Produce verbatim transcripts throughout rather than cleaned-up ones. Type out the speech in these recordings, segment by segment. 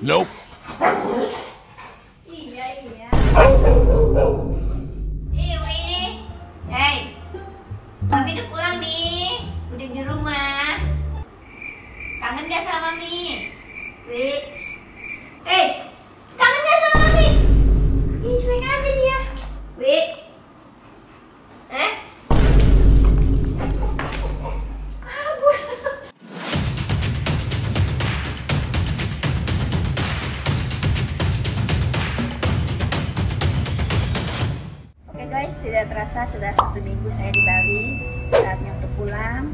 Nope. Iya, iya. Hewie. Hei. Mami udah pulang nih. Udah di rumah. Kangen gak sama Mami? Wih. Hei. Kangen gak sama Mami? Ih, cuek aja dia. Wih. Eh? Tidak terasa sudah satu minggu saya di Bali, saatnya untuk pulang.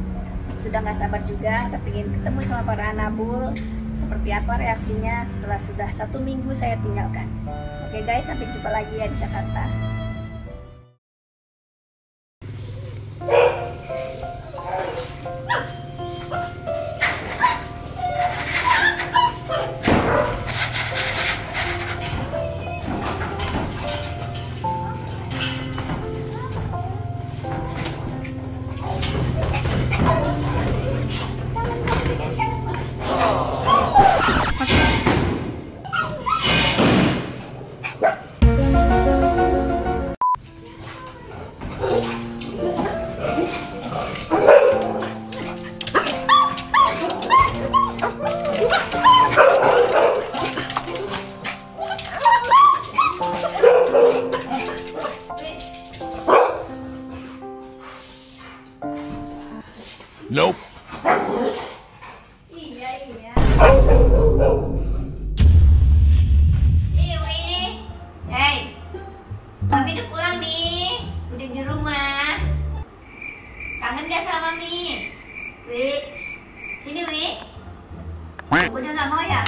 Sudah nggak sabar juga, kepingin ketemu sama para anabul. Seperti apa reaksinya setelah sudah satu minggu saya tinggalkan. Oke guys, sampai jumpa lagi ya di Jakarta. Nope. Iya, iya. Hewie. Hei. Mami udah pulang nih. Udah di rumah. Kangen gak sama Mami? Wih. Sini, Wih. Udah gak mau ya?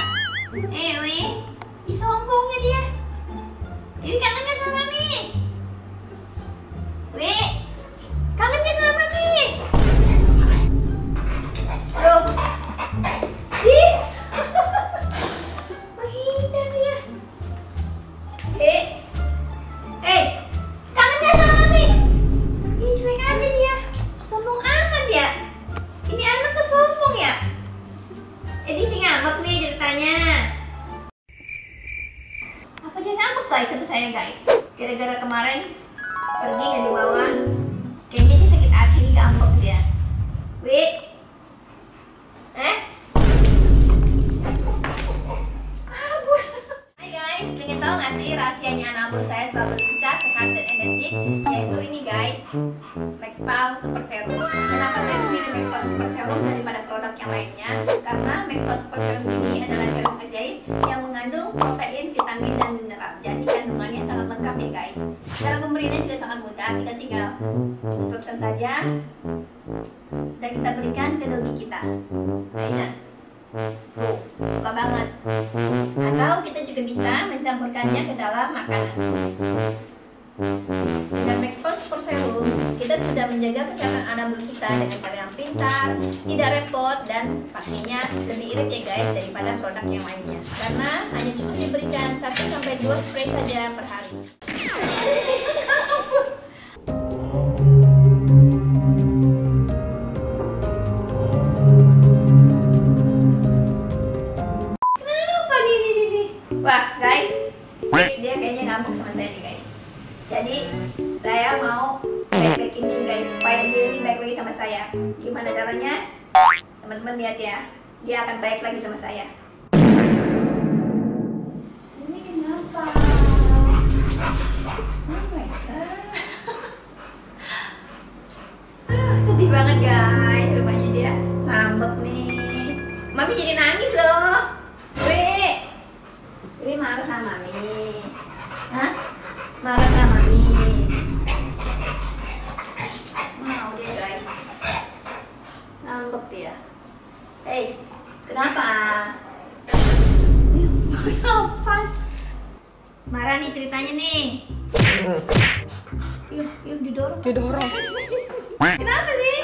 Hewie. Ih, sombongnya dia. Wih, kangen gak sama Mami? Wih. Kangen gak sama Mami? Saya guys, gara-gara kemarin pergi nggak dibawa, kayaknya dia sakit hati, ngambek dia. Wih, eh? Kabur. Hai guys, pengen tahu nggak sih rahasianya anabul saya selalu lincah, sehat dan energik? Yaitu ini guys, Max Paw Super Serum. Kenapa saya memilih Max Paw Super Serum daripada produk yang lainnya? Karena Max Paw Super Serum ini adalah serum ajaib yang mengandung protein, vitamin dan mineral. Jadi kandungannya sangat lengkap ya guys. Cara pemberiannya juga sangat mudah. Kita tinggal semprotkan saja dan kita berikan ke dogi kita. Enak, suka banget. Atau kita juga bisa mencampurkannya ke dalam makanan. Dan Max Paw Super Serum, kita sudah menjaga kesehatan anabul kita dengan cara yang pintar, tidak repot, dan pastinya lebih irit ya guys daripada produk yang lainnya. Karena hanya cukup diberikan satu sampai dua spray saja per hari. Kenapa nih, nih, nih? Wah guys, dia kayaknya ngambek sama saya nih guys. Jadi saya mau baik-baik ini guys, supaya dia ini baik lagi sama saya. Gimana caranya? Teman-teman lihat ya, dia akan baik lagi sama saya. Ini kenapa? Oh my god. Aduh, sedih banget guys, rumahnya dia ngambek nih. Mami jadi nangis loh. Wih, Wih marah sama Mami. Hah? Marah sama Mami. Mau dia guys, ngambek dia. Hei, kenapa? Pas marah nih ceritanya nih. Yuk, yuk didorong. Didorong. Kenapa sih?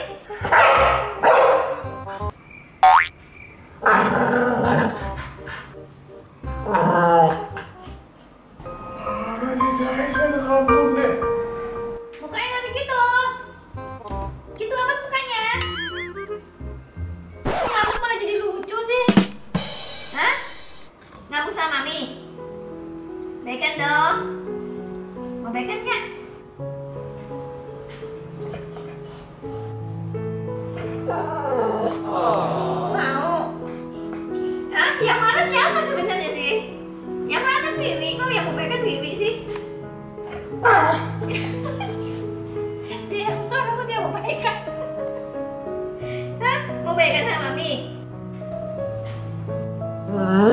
nih. Wah,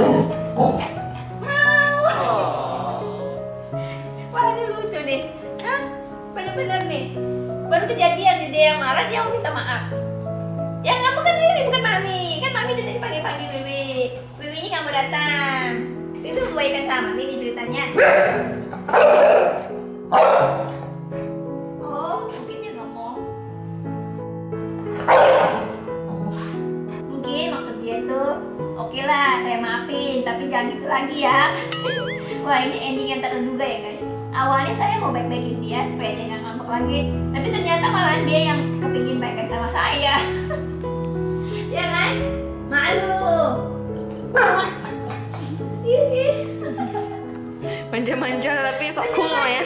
ini lucu nih. Hah? Bener-bener nih. Baru kejadian nih, dia yang marah, dia mau minta maaf. Ya nggak, bukan Wiwi, bukan Mami. Kan Mami tadi panggil-panggil Wiwi. Wiwinya nggak mau datang. Wiwi membaikan sama Mami nih ceritanya. Oh, mungkin dia ngomong. Mungkin maksud dia tuh, oke lah, saya maafin, tapi jangan gitu lagi ya. Wah, ini ending yang tak terduga ya guys. Awalnya saya mau baik-baikin dia supaya dia nggak ngambek lagi, tapi ternyata malah dia yang kepingin baikan sama saya. Ya kan? Malu. Manja-manja tapi sok cool ya.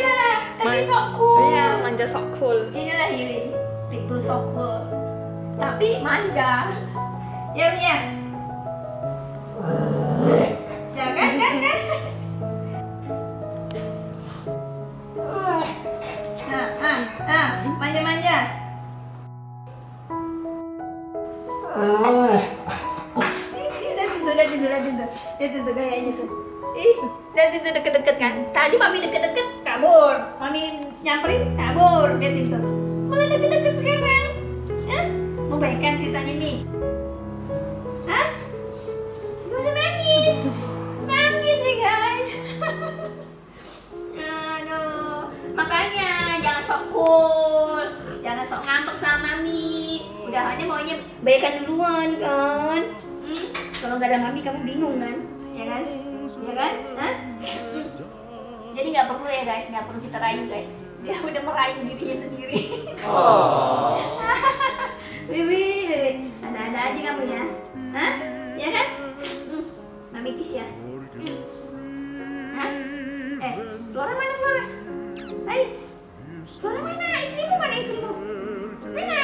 Tapi sok cool. Iya, manja sok cool. Inilah Hewie Pitbull sok cool. Tapi manja. Ya, ya. Ya kan, kan, kan. Nah, ah, ah, manja-manja. Itu tuh gayanya tuh. Ih, lihat itu deket-deket kan. Tadi Mami deket-deket kabur, Mami nyamperin kabur, lihat itu. Mulai deket-deket sekarang. Hah? Mau baikan ceritanya nih. Hah? Gak usah nangis. Nangis nih guys. Aduh, makanya jangan sok cool, jangan sok ngambek sama Mami. Udah hanya maunya baikan duluan kan. Hmm. Kalau nggak ada Mami kamu bingung kan, ya kan, ya kan, hah? Jadi nggak perlu ya guys, nggak perlu kita rayu guys. Dia udah merayu dirinya sendiri. Oh. Wiwi, Wiwi, ada-ada aja kamu ya, hah? Ya kan? Hmm. Mami kiss ya. Hmm. Hah? Eh, Flora mana Flora? Hai, Flora mana? Istrimu mana istrimu? Mana?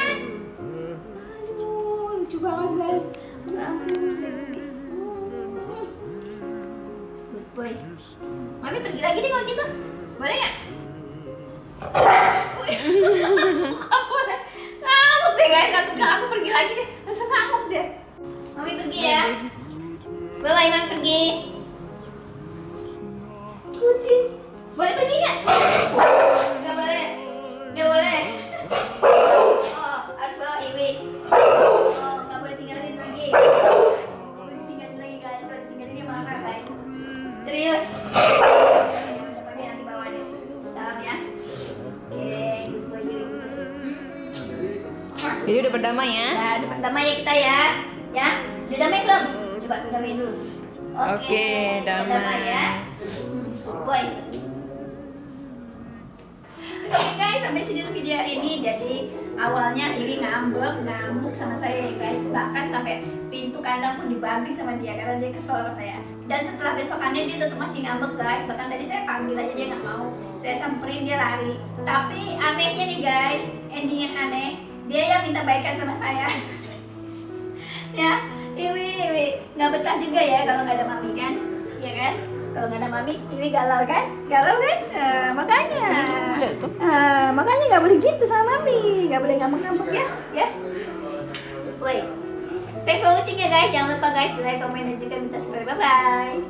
Aduh, lucu banget guys. Good boy. Mami pergi lagi deh kalau gitu. Boleh nggak? Nggak boleh. Ngamuk deh guys. Aku bilang aku pergi lagi deh. Langsung ngamuk deh. Mami pergi ya. Bye bye, Mami pergi. Putih. Boleh pergi nggak? Nggak boleh. Nggak boleh. Oh, harus bawa Hewie. Serius? Nanti nanti bawa deh. Salam ya. Oke, good boy. Jadi udah berdamai ya? Ya, udah berdamai ya kita ya. Ya, udah damai belum? Coba damai dulu. Oke, damai. Damai ya. Good boy. Oke guys, sampai sini dulu video hari ini. Jadi awalnya Hewie ngambek, ngambek sama saya ya guys. Bahkan sampai pintu kandang pun dibanting sama dia karena dia kesel sama saya. Dan setelah besokannya dia tetap masih ngambek guys. Bahkan tadi saya panggil aja dia nggak mau. Saya samperin dia lari. Tapi anehnya nih guys, ending yang aneh, dia yang minta baikan sama saya. Ya, Hewie, Hewie nggak betah juga ya kalau nggak ada Mami kan? Iya kan? Kalau nggak ada Mami, Hewie galau kan? Galau kan? Uh, makanya uh, Makanya nggak boleh gitu sama Mami. Nggak boleh ngambek-ngambek ya? Ya? Wait. Thanks for watching ya guys. Jangan lupa guys, like, comment, dan juga minta subscribe. Bye-bye.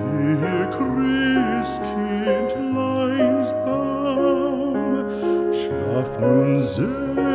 Thank you. Christkind, Leinsbaum, schlaf nun sehr.